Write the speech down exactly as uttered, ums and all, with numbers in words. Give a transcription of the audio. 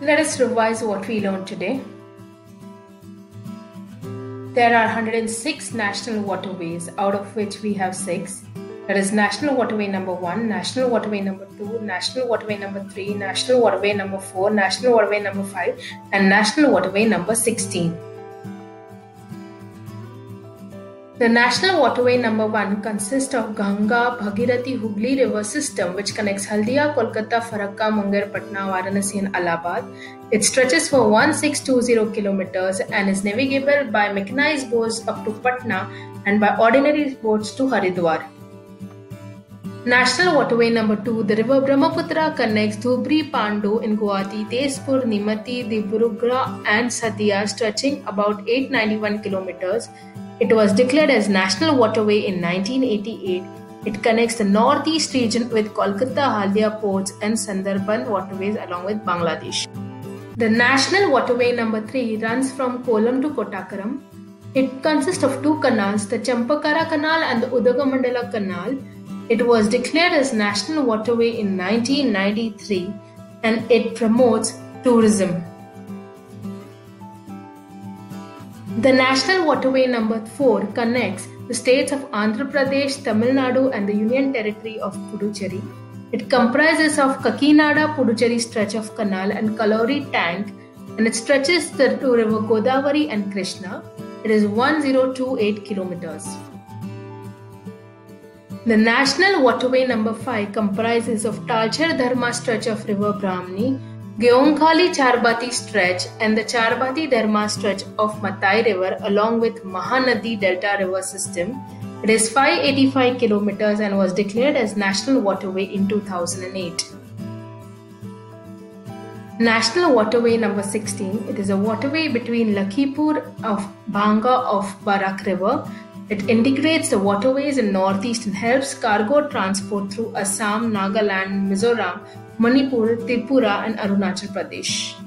Let us revise what we learned today. There are one hundred six national waterways, out of which we have six. That is National Waterway number one, National Waterway number two, National Waterway number three, National Waterway number four, National Waterway number five, and National Waterway number sixteen. The National Waterway number one consists of Ganga-Bhagirathi-Hugli river system, which connects Haldia, Kolkata, Farakka, Munger, Patna, Varanasi and Allahabad. It stretches for one thousand six hundred twenty kilometers and is navigable by mechanized boats up to Patna and by ordinary boats to Haridwar. National Waterway number two, the river Brahmaputra connects Dhubri, Pandu in Guwahati, Tezpur, Nimati, Dibrugarh and Sadiya, stretching about eight hundred ninety-one kilometers. It was declared as National Waterway in nineteen eighty-eight. It connects the northeast region with Kolkata, Haldia ports and Sundarban waterways along with Bangladesh. The National Waterway number three runs from Kolam to Kotakaram. It consists of two canals, the Champakara canal and the Udagamandala canal. It was declared as National Waterway in nineteen ninety-three and it promotes tourism. The National Waterway number four connects the states of Andhra Pradesh, Tamil Nadu and the Union Territory of Puducherry. It comprises of Kakinada, Puducherry stretch of canal and Kalori tank, and it stretches the two river Godavari and Krishna. It is one thousand twenty-eight kilometers. The National Waterway number five comprises of Talcher Dharma stretch of river Brahmani, Gyoongkhali Charbati stretch and the Charbati Dharma stretch of Matai river along with Mahanadi delta river system. It is five hundred eighty-five kilometers and was declared as National Waterway in two thousand eight. National Waterway number sixteen. It is a waterway between Lakhipur of Bhanga of Barak river. It integrates the waterways in northeast and helps cargo transport through Assam, Nagaland, Mizoram, Manipur, Tripura and Arunachal Pradesh.